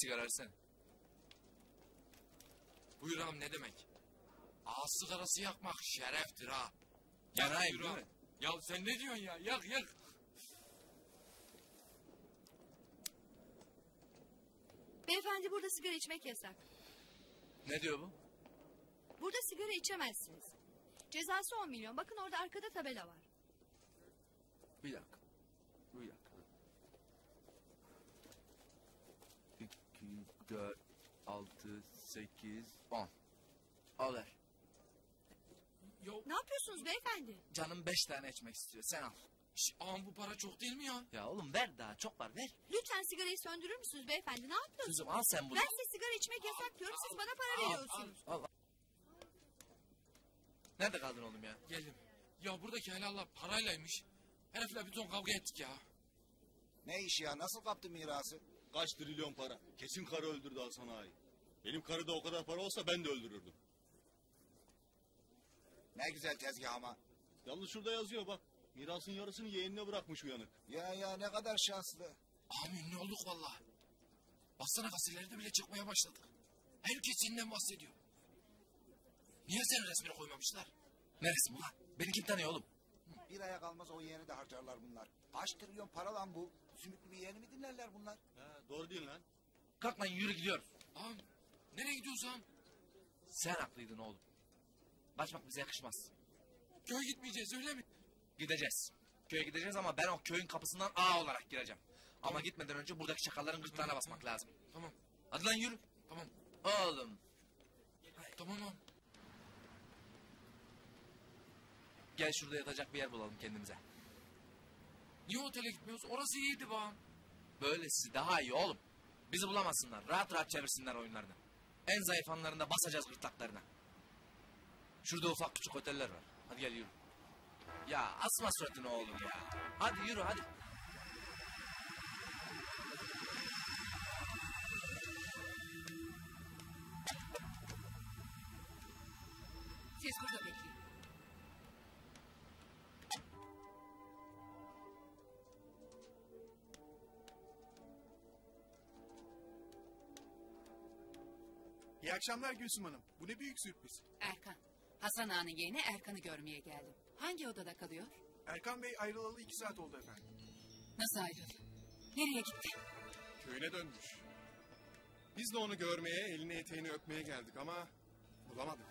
sigara versene. Buyur ağam, ne demek? Ağız sigarası yakmak şereftir ha. Yanayım değil mi? Ya sen ne diyorsun ya? Yak yak. Beyefendi, burada sigara içmek yasak. Ne diyor bu? Burada sigara içemezsiniz. Cezası 10 milyon. Bakın orada arkada tabela var. Bir dakika. Bir dakika. 2, 4, 6, 8, 10. Al ver. Yok. Ne yapıyorsunuz beyefendi? Canım 5 tane içmek istiyor. Sen al. Ağam, bu para çok değil mi ya? Ya oğlum ver, daha çok var, ver. Lütfen sigarayı söndürür müsünüz beyefendi? Ne yapıyorsunuz? Kızım al sen bunu. Ben size sigara içmek yasak diyorum, siz bana para veriyorsunuz. Al. Nerede kaldın oğlum ya? Geldim. Ya buradaki helallar paraylaymış. Herifle bir ton kavga ettik ya. Ne iş ya? Nasıl kaptı mirası? Kaç trilyon para? Kesin karı öldürdü Hasan Hayri. Benim karıda o kadar para olsa ben de öldürürdüm. Ne güzel tezgah ama. Yalnız şurada yazıyor bak. Mirasın yarısını yeğenine bırakmış uyanık. Ya ne kadar şanslı. Amin, ne olduk vallahi. Baksana, gazetelerde bile çıkmaya başladık. Herkes senden bahsediyor. Niye senin resmini koymamışlar? Ne resmi ulan? Beni kim tanıyor oğlum? Bir aya kalmaz o yeğeni de harcarlar bunlar. Kaç trilyon para lan bu? Zümrütlü bir yeğeni mi dinlerler bunlar? He, doğru değil lan. Kalk lan, yürü gidiyoruz. Ağam, nereye gidiyorsun ağam? Sen haklıydın oğlum. Kaçmak bize yakışmaz. Köye gitmeyeceğiz öyle mi? Gideceğiz. Köye gideceğiz ama ben o köyün kapısından A olarak gireceğim. Tamam. Ama gitmeden önce buradaki şakalların gırtlağına basmak lazım. Tamam. Hadi lan yürü. Tamam. Oğlum. Tamam oğlum. Gel şurada yatacak bir yer bulalım kendimize. Niye otele gitmiyoruz? Orası iyiydi bağım. Böylesi daha iyi oğlum. Bizi bulamazsınlar. Rahat rahat çevirsinler oyunlarını. En zayıf anlarında basacağız gırtlaklarına. Şurada ufak küçük oteller var. Hadi gel yürü. Ya asma suratını oğlum ya. Hadi yürü hadi. Siz burada bekleyin. İyi akşamlar Gülsüm Hanım. Bu ne büyük sürpriz. Erkan. Hasan Ağa'nın yeğeni Erkan'ı görmeye geldim. Hangi odada kalıyor? Erkan Bey ayrılalı 2 saat oldu efendim. Nasıl ayrıldı? Nereye gitti? Köyüne dönmüş. Biz de onu görmeye, elini eteğini öpmeye geldik ama bulamadık.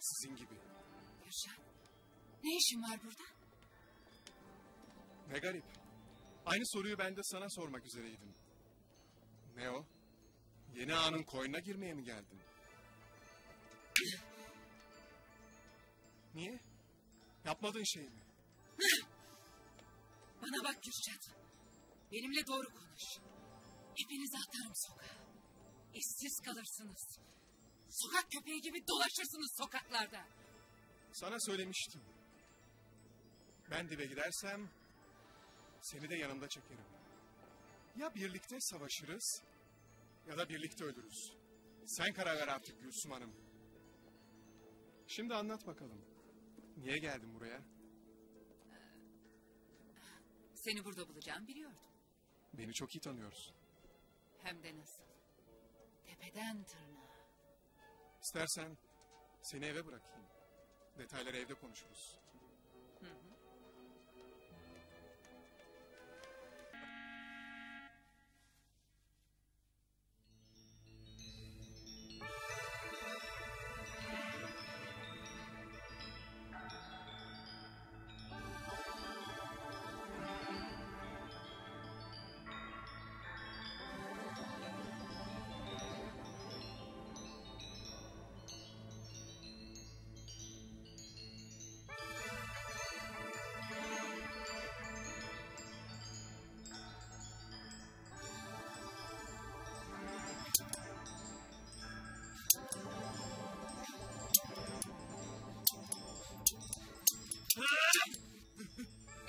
Sizin gibi. Yaşar, ne işin var burada? Ne garip. Aynı soruyu ben de sana sormak üzereydim. Ne o? Yeni ağanın koyuna girmeye mi geldin? Niye? Yapmadığın şey mi? Bana bak Kürşat. Benimle doğru konuş. Hepinizi atarım sokağa. İşsiz kalırsınız. Sokak köpeği gibi dolaşırsınız sokaklarda. Sana söylemiştim. Ben dibe gidersem seni de yanımda çekerim. Ya birlikte savaşırız ya da birlikte ölürüz. Sen karar ver artık Gülsüm Hanım. Şimdi anlat bakalım. Niye geldin buraya? Seni burada bulacağım biliyordum. Beni çok iyi tanıyorsun. Hem de nasıl? Tepeden tırnağa. İstersen seni eve bırakayım. Detayları evde konuşuruz. Hı.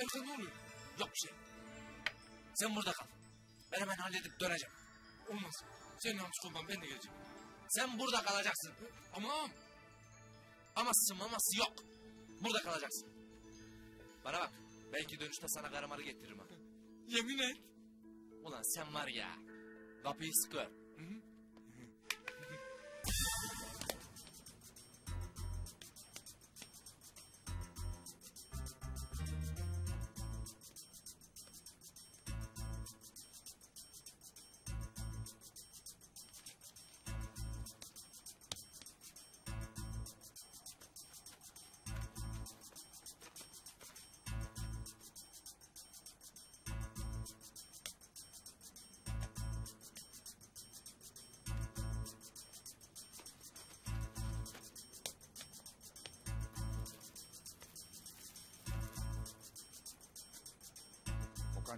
Ne oluyor? Yok bir şey. Sen burada kal. Ben hemen halledip döneceğim. Olmaz. Senin hamsi komban, ben de geleceğim. Sen burada kalacaksın. Ama. Aması yok. Burada kalacaksın. Bana bak. Belki dönüşte sana karamarı getiririm ha. Yemin et. Ulan sen var ya. Kapıyı sıkı.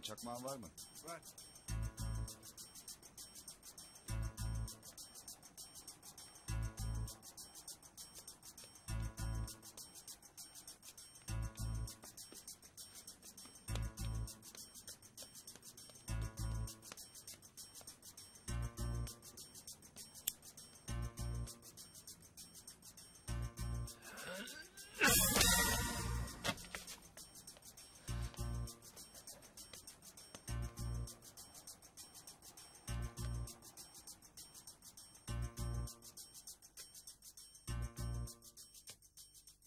Çakmağın var mı? Var.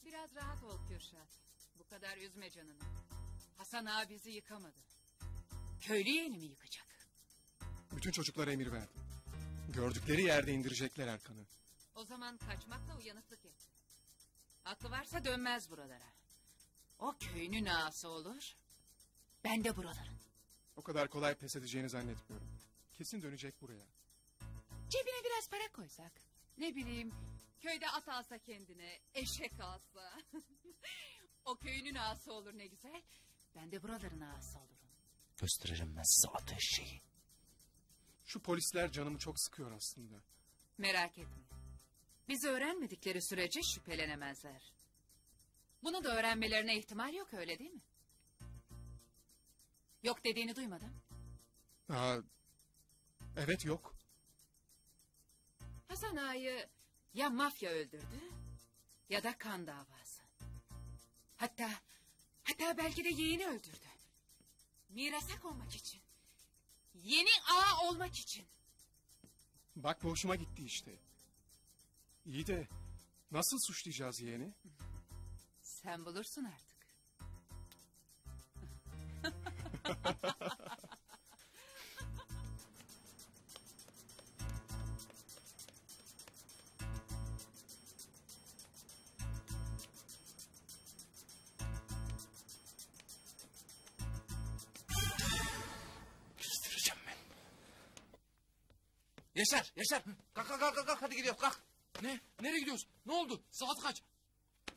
Biraz rahat ol Kürşat. Bu kadar üzme canını. Hasan ağa bizi yıkamadı. Köylü yeğenimi yıkacak. Bütün çocuklara emir verdim. Gördükleri yerde indirecekler Erkan'ı. O zaman kaçmakla uyanıklık et. Aklı varsa dönmez buralara. O köyünün ağası olur. Ben de buraların. O kadar kolay pes edeceğini zannetmiyorum. Kesin dönecek buraya. Cebine biraz para koysak. Ne bileyim, köyde at alsa kendine, eşek alsa. O köyünün ağası olur ne güzel. Ben de buraların ağası olurum. Gösteririm ben size at eşeği. Şu polisler canımı çok sıkıyor aslında. Merak etme. Bizi öğrenmedikleri sürece şüphelenemezler. Bunu da öğrenmelerine ihtimal yok, öyle değil mi? Yok dediğini duymadım. Aa, evet, yok. Hasan ağayı ya mafya öldürdü ya da kan davası. Hatta belki de yeğeni öldürdü. Mirasa konmak için. Yeni ağa olmak için. Bak, hoşuma gitti işte. İyi de nasıl suçlayacağız yeğeni? Sen bulursun artık. Yaşar, Yaşar. Kalk. Hadi gidiyoruz, kalk. Ne? Nereye gidiyoruz? Ne oldu? Saat kaç?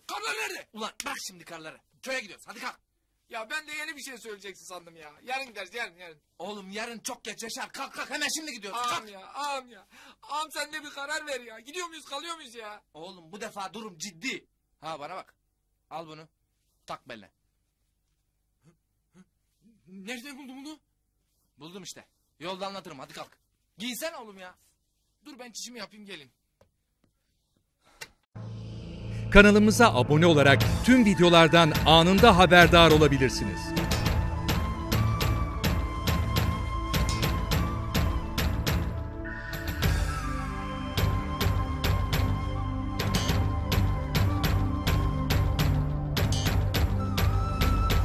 Karlar nerede? Ulan bak şimdi karlara. Köye gidiyoruz, hadi kalk. Ya ben de yeni bir şey söyleyeceksin sandım ya. Yarın gideriz, yarın. Oğlum yarın çok geç Yaşar. Kalk. Hemen şimdi gidiyoruz. Ağam ya. Ağam sen de bir karar ver ya. Gidiyor muyuz, kalıyor muyuz ya? Oğlum bu defa durum ciddi. Ha bana bak. Al bunu. Tak beline. Nereden buldun bunu? Buldum işte. Yolda anlatırım, hadi kalk. Giysen oğlum ya. Dur ben çişimi yapayım, gelin. Kanalımıza abone olarak tüm videolardan anında haberdar olabilirsiniz.